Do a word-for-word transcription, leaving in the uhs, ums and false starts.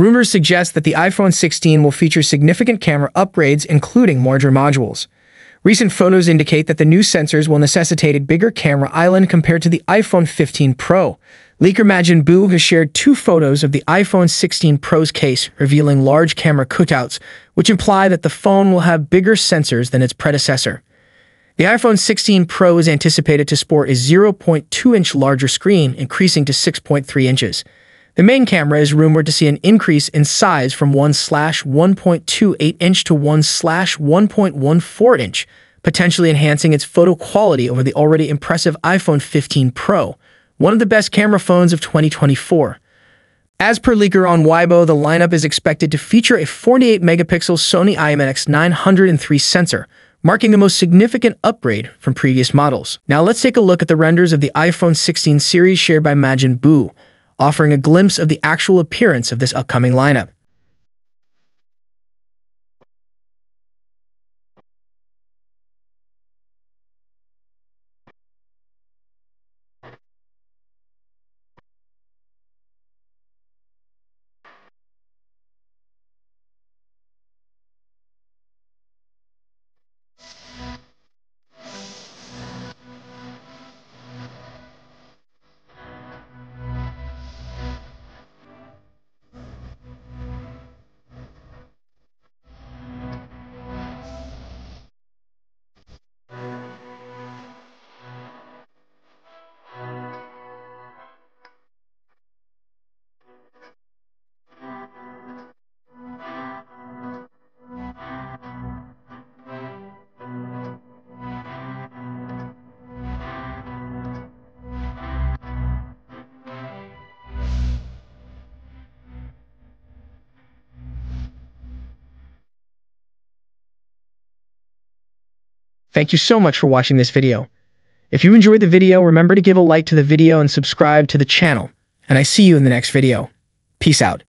Rumors suggest that the iPhone sixteen will feature significant camera upgrades, including larger modules. Recent photos indicate that the new sensors will necessitate a bigger camera island compared to the iPhone fifteen Pro. Leaker Majin Bu has shared two photos of the iPhone sixteen Pro's case, revealing large camera cookouts, which imply that the phone will have bigger sensors than its predecessor. The iPhone sixteen Pro is anticipated to sport a zero point two inch larger screen, increasing to six point three inches. The main camera is rumored to see an increase in size from one slash one point two eight inch to one slash one point one four inch, potentially enhancing its photo quality over the already impressive iPhone fifteen Pro. One of the best camera phones of twenty twenty-four. As per leaker on Weibo, the lineup is expected to feature a forty-eight megapixel Sony I M X nine oh three sensor, marking the most significant upgrade from previous models. Now let's take a look at the renders of the iPhone sixteen series shared by Majin Bu, offering a glimpse of the actual appearance of this upcoming lineup. Thank you so much for watching this video. If you enjoyed the video, remember to give a like to the video and subscribe to the channel. And I see you in the next video. Peace out.